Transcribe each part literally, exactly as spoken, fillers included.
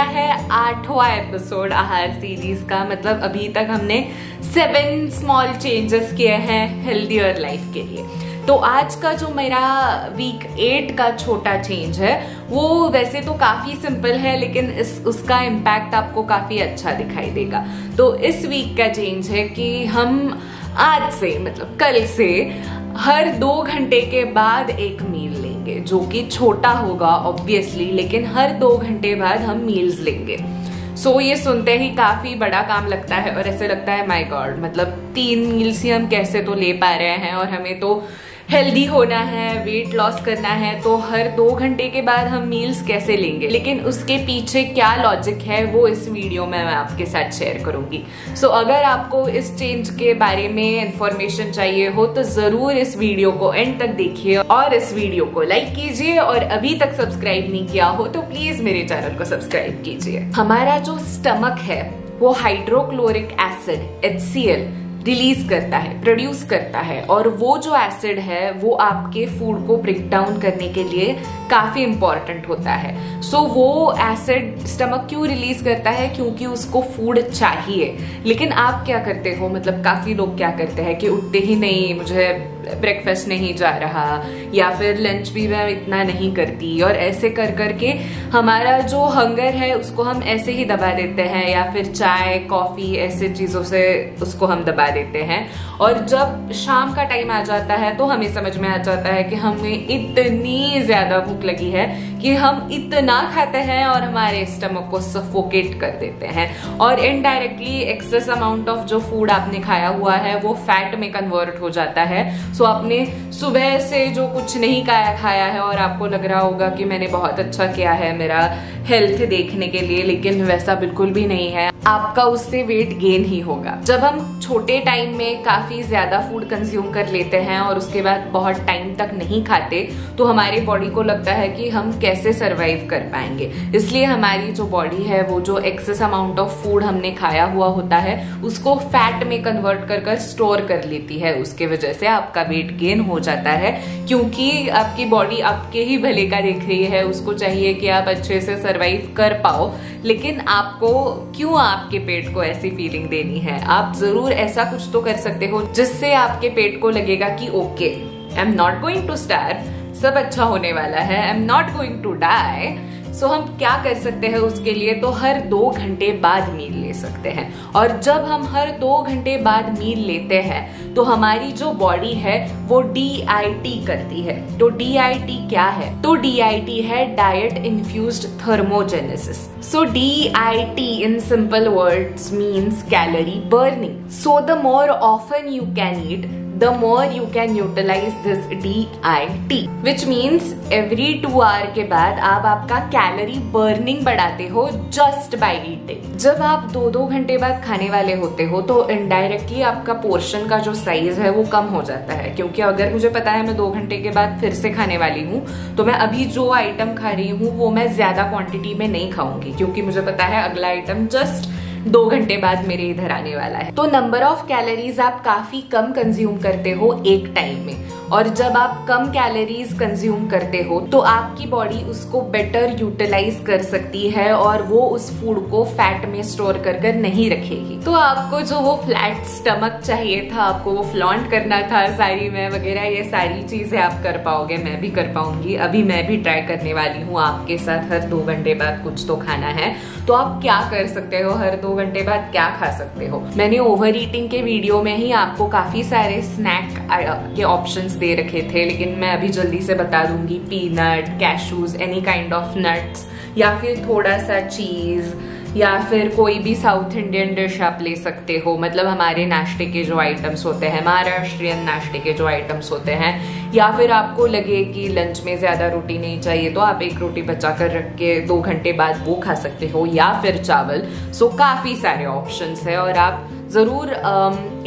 गया है आठवां एपिसोड आहार सीरीज का। मतलब अभी तक हमने सेवन स्मॉल चेंजेस किए हैं हेल्दियर लाइफ के लिए। तो आज का जो मेरा वीक एट का छोटा चेंज है वो वैसे तो काफ़ी सिंपल है, लेकिन इस उसका इम्पैक्ट आपको काफ़ी अच्छा दिखाई देगा। तो इस वीक का चेंज है कि हम आज से मतलब कल से हर दो घंटे के बाद एक मील लेंगे, जो कि छोटा होगा ऑब्वियसली, लेकिन हर दो घंटे बाद हम मील्स लेंगे। सो so, ये सुनते ही काफ़ी बड़ा काम लगता है और ऐसे लगता है माय गॉड, मतलब तीन मील्स ही हम कैसे तो ले पा रहे हैं और हमें तो हेल्दी होना है, वेट लॉस करना है, तो हर दो घंटे के बाद हम मील्स कैसे लेंगे। लेकिन उसके पीछे क्या लॉजिक है वो इस वीडियो में मैं आपके साथ शेयर करूंगी। सो so, अगर आपको इस चेंज के बारे में इन्फॉर्मेशन चाहिए हो तो ज़रूर इस वीडियो को एंड तक देखिए और इस वीडियो को लाइक कीजिए, और अभी तक सब्सक्राइब नहीं किया हो तो प्लीज़ मेरे चैनल को सब्सक्राइब कीजिए। हमारा जो स्टमक है वो hydrochloric acid H C L release करता है, प्रोड्यूस करता है, और वो जो एसिड है वो आपके फूड को ब्रेक डाउन करने के लिए काफ़ी इम्पॉर्टेंट होता है। सो so, वो एसिड स्टमक क्यों रिलीज करता है? क्योंकि उसको फूड चाहिए। लेकिन आप क्या करते हो, मतलब काफ़ी लोग क्या करते हैं कि उठते ही नहीं, मुझे ब्रेकफास्ट नहीं जा रहा, या फिर लंच भी मैं इतना नहीं करती, और ऐसे कर कर के हमारा जो हंगर है उसको हम ऐसे ही दबा देते हैं, या फिर चाय कॉफ़ी ऐसे चीज़ों से उसको हम दबा देते हैं। और जब शाम का टाइम आ जाता है तो हमें समझ में आ जाता है कि हमें इतनी ज़्यादा भूख लगी है कि हम इतना खाते हैं और हमारे स्टमक को सफोकेट कर देते हैं, और इनडायरेक्टली एक्सेस अमाउंट ऑफ जो फूड आपने खाया हुआ है वो फैट में कन्वर्ट हो जाता है। सो so, आपने सुबह से जो कुछ नहीं खाया खाया है और आपको लग रहा होगा कि मैंने बहुत अच्छा किया है मेरा हेल्थ देखने के लिए, लेकिन वैसा बिल्कुल भी नहीं है, आपका उससे वेट गेन ही होगा। जब हम छोटे टाइम में काफ़ी ज़्यादा फूड कंज्यूम कर लेते हैं और उसके बाद बहुत टाइम तक नहीं खाते तो हमारे बॉडी को लगता है कि हम कैसे सर्वाइव कर पाएंगे। इसलिए हमारी जो बॉडी है वो जो एक्सेस अमाउंट ऑफ फूड हमने खाया हुआ होता है उसको फैट में कन्वर्ट कर कर स्टोर कर लेती है। उसके वजह से आपका वेट गेन हो जाता है, क्योंकि आपकी बॉडी आपके ही भले का देख रही है, उसको चाहिए कि आप अच्छे से सर्वाइव कर पाओ। लेकिन आपको क्यों आपके पेट को ऐसी फीलिंग देनी है? आप जरूर ऐसा कुछ तो कर सकते हो जिससे आपके पेट को लगेगा कि okay, I am not going to starve, सब अच्छा होने वाला है, I am not going to die. So so, हम क्या कर सकते हैं उसके लिए? तो हर दो घंटे बाद मील ले सकते हैं, और जब हम हर दो घंटे बाद मील लेते हैं तो हमारी जो बॉडी है वो डी आई टी करती है। तो डी आई टी क्या है? तो डी आई टी है diet infused thermogenesis. So D I T in simple words means calorie burning. So the more often you can eat, the more you can utilize this D I T, which means every two hour के बाद आप आपका calorie burning बढ़ाते हो just by eating। जब आप दो दो घंटे बाद खाने वाले होते हो तो इनडायरेक्टली आपका पोर्शन का जो साइज है वो कम हो जाता है, क्योंकि अगर मुझे पता है मैं दो घंटे के बाद फिर से खाने वाली हूँ तो मैं अभी जो आइटम खा रही हूँ वो मैं ज़्यादा क्वांटिटी में नहीं खाऊंगी, क्योंकि मुझे पता है अगला आइटम जस्ट दो घंटे बाद मेरे इधर आने वाला है। तो नंबर ऑफ कैलोरीज आप काफ़ी कम कंज्यूम करते हो एक टाइम में, और जब आप कम कैलोरीज कंज्यूम करते हो तो आपकी बॉडी उसको बेटर यूटिलाइज कर सकती है और वो उस फूड को फैट में स्टोर कर कर नहीं रखेगी। तो आपको जो वो फ्लैट स्टमक चाहिए था, आपको वो फ्लॉन्ट करना था सारी मैं वगैरह, ये सारी चीज़ें आप कर पाओगे, मैं भी कर पाऊंगी। अभी मैं भी ट्राई करने वाली हूँ आपके साथ हर दो घंटे बाद कुछ तो खाना है। तो आप क्या कर सकते हो, हर दो घंटे बाद क्या खा सकते हो? मैंने ओवर ईटिंग के वीडियो में ही आपको काफी सारे स्नैक के ऑप्शंस दे रखे थे, लेकिन मैं अभी जल्दी से बता दूंगी। Peanut, cashews, any kind of nuts, या फिर थोड़ा सा चीज, या फिर कोई भी साउथ इंडियन डिश आप ले सकते हो। मतलब हमारे नाश्ते के जो आइटम्स होते हैं, महाराष्ट्रियन नाश्ते के जो आइटम्स होते हैं, या फिर आपको लगे कि लंच में ज़्यादा रोटी नहीं चाहिए तो आप एक रोटी बचा कर रख के दो घंटे बाद वो खा सकते हो, या फिर चावल। सो काफ़ी सारे ऑप्शंस है और आप ज़रूर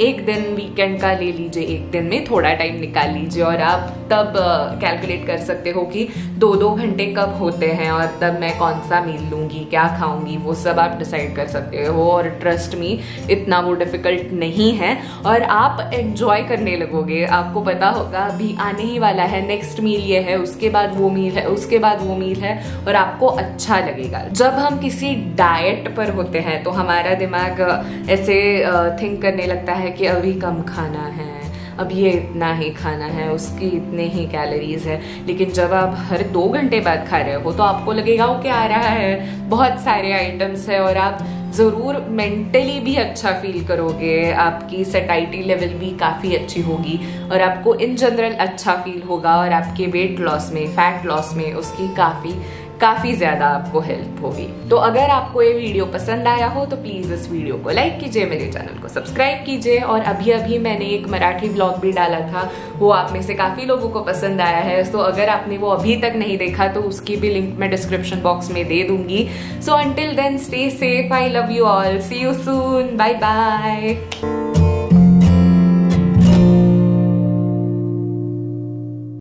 एक दिन वीकेंड का ले लीजिए, एक दिन में थोड़ा टाइम निकाल लीजिए और आप तब कैलकुलेट कर सकते हो कि दो दो घंटे कब होते हैं और तब मैं कौन सा मील लूँगी, क्या खाऊँगी, वो सब आप डिसाइड कर सकते हो। और ट्रस्ट मी, इतना वो डिफ़िकल्ट नहीं है और आप एन्जॉय करने लगोगे। आपको पता होगा अभी आने ही वाला है, नेक्स्ट मील ये है, उसके बाद वो मील है, उसके बाद वो मील है, और आपको अच्छा लगेगा। जब हम किसी डाइट पर होते हैं तो हमारा दिमाग ऐसे थिंक करने लगता है कि अभी कम खाना है, अब ये इतना ही खाना है, उसकी इतने ही कैलोरीज है। लेकिन जब आप हर दो घंटे बाद खा रहे हो तो आपको लगेगा ओके आ रहा है, बहुत सारे आइटम्स है और आप ज़रूर मेंटली भी अच्छा फील करोगे, आपकी सैटिस्फैक्शन लेवल भी काफ़ी अच्छी होगी और आपको इन जनरल अच्छा फील होगा और आपके वेट लॉस में, फैट लॉस में उसकी काफ़ी काफ़ी ज़्यादा आपको हेल्प होगी। तो अगर आपको ये वीडियो पसंद आया हो तो प्लीज़ इस वीडियो को लाइक कीजिए, मेरे चैनल को सब्सक्राइब कीजिए। और अभी अभी मैंने एक मराठी ब्लॉग भी डाला था, वो आप में से काफ़ी लोगों को पसंद आया है, तो अगर आपने वो अभी तक नहीं देखा तो उसकी भी लिंक मैं डिस्क्रिप्शन बॉक्स में दे दूंगी। So until then, stay safe, I love you all, see you soon, bye bye.